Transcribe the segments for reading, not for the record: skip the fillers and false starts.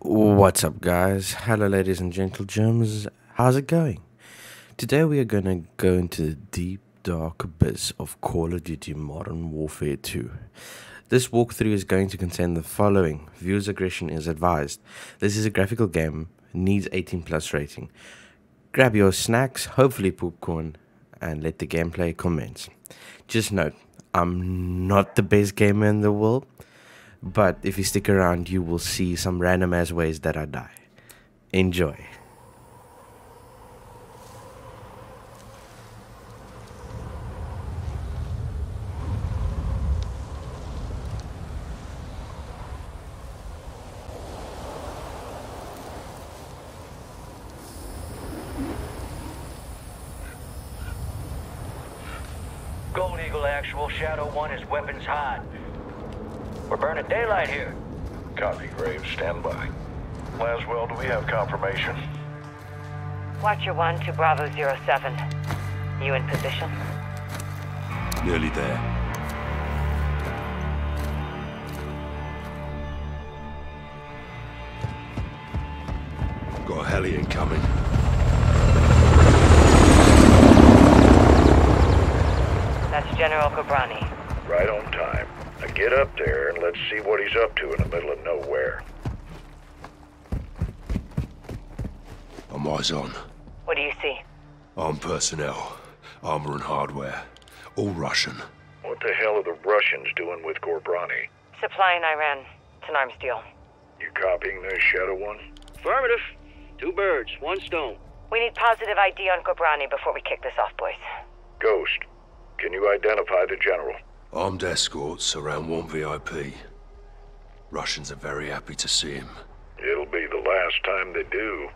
What's up, guys? Hello, ladies and gentle gems. How's it going? Today we are going to go into the deep dark abyss of Call of Duty Modern Warfare 2. This walkthrough is going to contain the following. Viewer's aggression is advised. This is a graphical game, needs 18+ rating. Grab your snacks, hopefully popcorn, and let the gameplay commence. Just note, I'm not the best gamer in the world, but if you stick around, you will see some random ass ways that I die. Enjoy. Gold Eagle Actual, Shadow 1 is weapons hot. We're burning daylight here. Copy, Graves. Stand by. Laswell, do we have confirmation? Watcher 1 to Bravo 07. You in position? Nearly there. Got a heli incoming. That's General Cabrani. Right on time. Now get up there and let's see what he's up to in the middle of nowhere. I'm eyes on. What do you see? Armed personnel, armor and hardware, all Russian. What the hell are the Russians doing with Gorbani? Supplying Iran. It's an arms deal. You copying this, Shadow 1? Affirmative. Two birds, one stone. We need positive ID on Gorbani before we kick this off, boys. Ghost, can you identify the general? Armed escorts around one VIP. Russians are very happy to see him. It'll be the last time they do.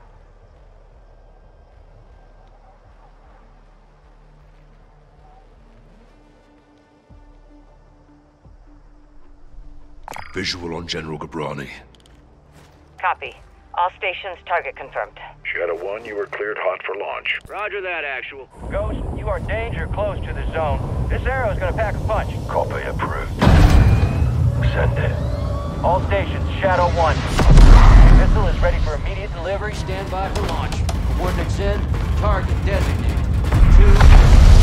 Visual on General Cabrani. Copy. All stations, target confirmed. Shadow 1, you are cleared hot for launch. Roger that, Actual. Ghost, you are danger close to the zone. This arrow's gonna pack a punch. Copy, approved. Send it. All stations, Shadow 1. Missile is ready for immediate delivery. Stand by for launch. Coordinates in. Target designated. 2,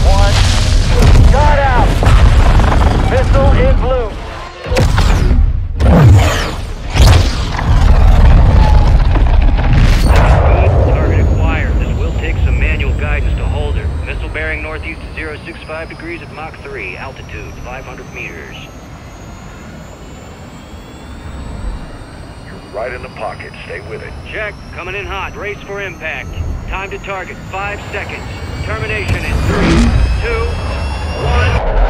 1. Got out! Missile in blue. Bearing northeast to 065 degrees at Mach 3, altitude 500 meters. You're right in the pocket, stay with it. Check, coming in hot, race for impact. Time to target, 5 seconds. Termination in 3, 2, 1...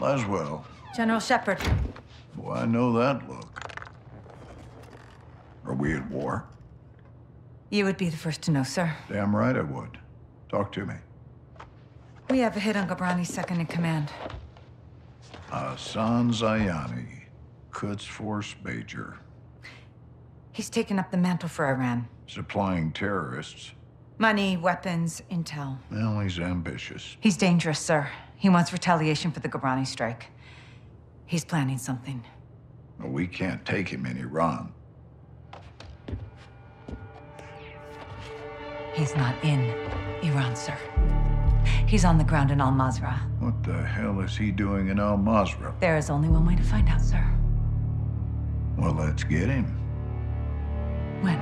Laswell. General Shepherd. Oh, I know that look. Are we at war? You would be the first to know, sir. Damn right I would. Talk to me. We have a hit on Gobrani's second in command. Ahsan Zayani, Quds Force Major. He's taken up the mantle for Iran. Supplying terrorists. Money, weapons, intel. Well, he's ambitious. He's dangerous, sir. He wants retaliation for the Gobrani strike. He's planning something. Well, we can't take him in Iran. He's not in Iran, sir. He's on the ground in Al-Mazra. What the hell is he doing in Al-Mazra? There is only one way to find out, sir. Well, let's get him. When?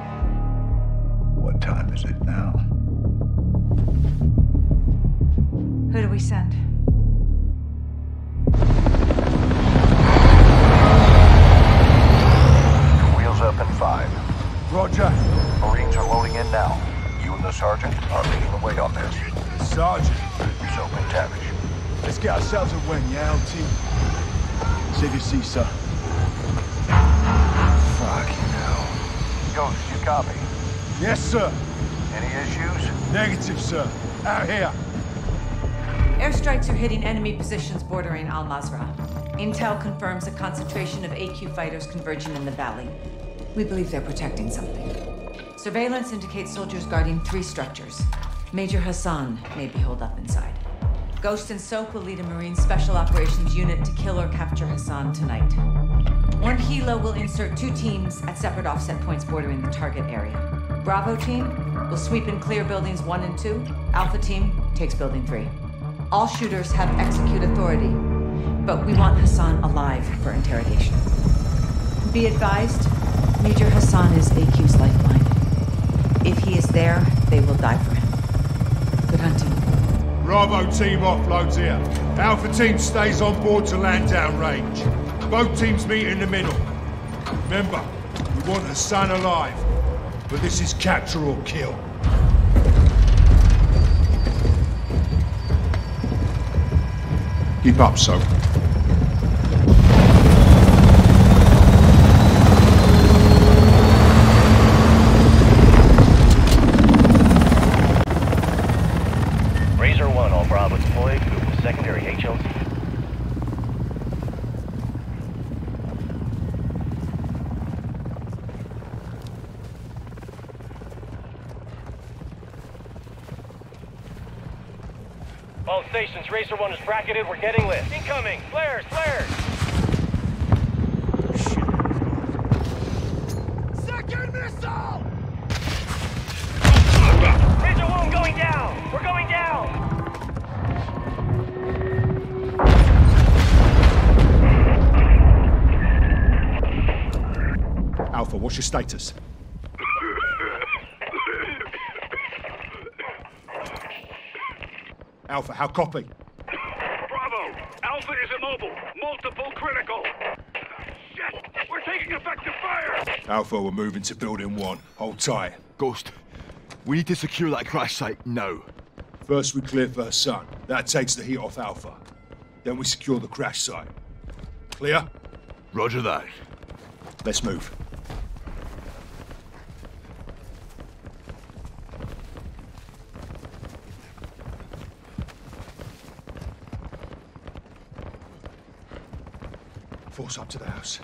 What time is it now? Who do we send? Wheels up in 5. Roger. Marines are loading in now. You and the sergeant are leading the way on this. Sergeant? You're so fantavish. Let's get ourselves a win, yeah, LT? Save your seat, sir. Fucking hell. Ghost, you copy? Yes, sir. Any issues? Negative, sir. Out here. Airstrikes are hitting enemy positions bordering Al-Mazra. Intel confirms a concentration of AQ fighters converging in the valley. We believe they're protecting something. Surveillance indicates soldiers guarding 3 structures. Major Hassan may be holed up inside. Ghost and Soap will lead a Marine Special Operations unit to kill or capture Hassan tonight. One Hilo will insert 2 teams at separate offset points bordering the target area. Bravo team will sweep and clear buildings 1 and 2. Alpha team takes building 3. All shooters have execute authority, but we want Hassan alive for interrogation. Be advised, Major Hassan is AQ's lifeline. If he is there, they will die for him. Good hunting. Bravo team offloads here. Alpha team stays on board to land downrange. Both teams meet in the middle. Remember, we want Hassan alive, but this is capture or kill. Keep up, so. Racer-1 on Bravo deployed to secondary HLT. All stations, Racer 1 is bracketed, we're getting lit. Incoming! Flares! Flares! Shit. Second missile! Racer 1 going down! We're going down! Alpha, what's your status? Alpha, how copy? Bravo! Alpha is immobile. Multiple critical. Shit! We're taking effective fire! Alpha, we're moving to building 1. Hold tight. Ghost, we need to secure that crash site now. First we clear for Hassan. That takes the heat off Alpha. Then we secure the crash site. Clear? Roger that. Let's move. Force up to the house.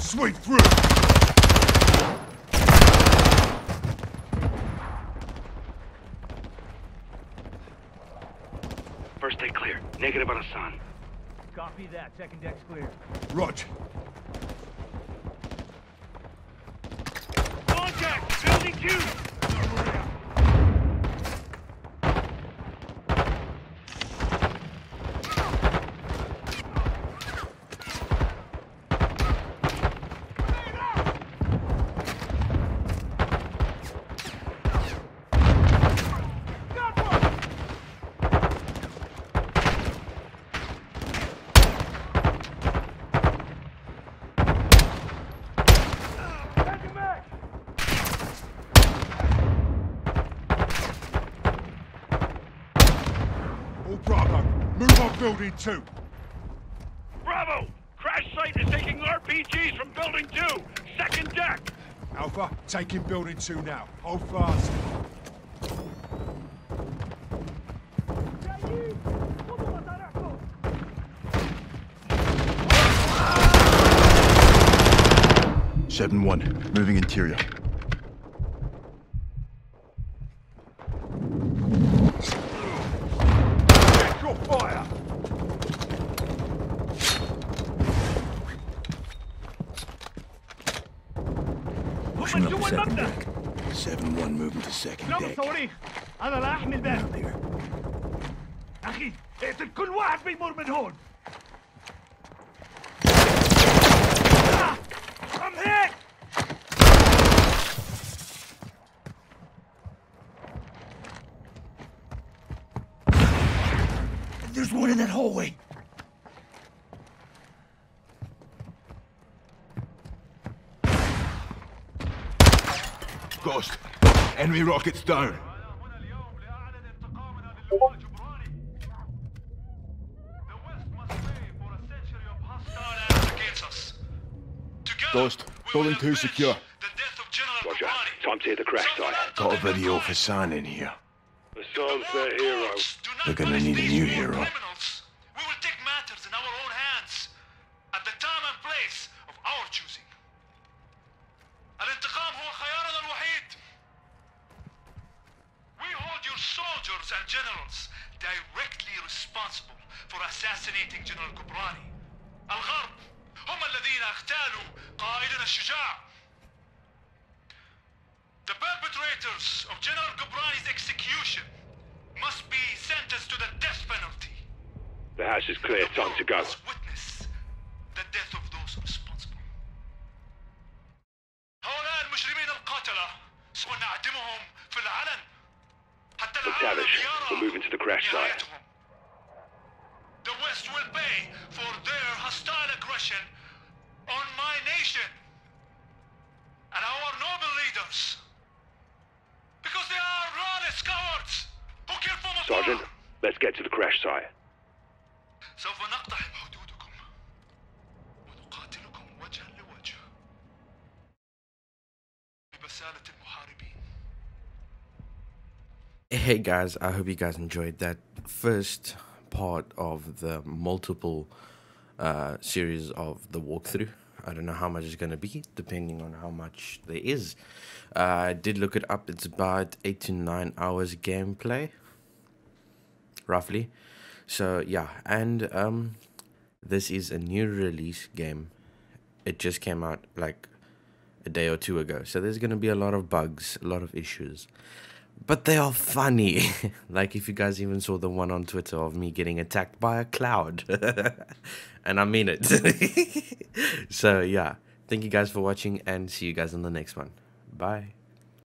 Sweep through! First deck clear. Negative on Hassan. Copy that. Second deck's clear. Roger. Contact! Building Q! Building 2. Bravo! Crash site is taking RPGs from building 2. Second deck. Alpha, taking building 2 now. Hold fast. Seven 1, moving interior. Second deck. 7-1 moving to second deck. Out there. أخي اقتل كل واحد بيمر من هون. I'm hit. There's one in that hallway. off, Ghost. Enemy rockets down. Ghost, building 2 secure. Roger. Time to hit the crash site. Got a video of Hassan in here. Hassan's their hero. They're gonna need a new hero. We will take matters in our own hands at the time and place of our choosing. We hold your soldiers and generals directly responsible for assassinating General Cabrani. الغرب هم الذين اغتالوا قائدنا الشجاع. The perpetrators of General Cabrani's execution must be sentenced to the death penalty. The house is clear. Time to go. Witness the death of those responsible. هؤلاء المجرمين القتلة سنعدمهم في العلن حتى العالم يرى نهايتهم. The West will pay for their hostile aggression on my nation and our noble leaders. Because they are lawless cowards who kill from afar. Sergeant, let's get to the crash site. سوف نقطع حدودكم ونقاتلكم وجها لوجه ببسالة المحاربين. Hey guys, I hope you guys enjoyed that first part of the multiple series of the walkthrough. I don't know how much it's going to be, depending on how much there is. I did look it up. It's about 8 to 9 hours gameplay, roughly. So yeah, and this is a new release game. It just came out like a day or two ago. So there's going to be a lot of bugs, a lot of issues. But they are funny. Like if you guys even saw the one on Twitter of me getting attacked by a cloud. And I mean it. So yeah, thank you guys for watching and see you guys in the next one. Bye.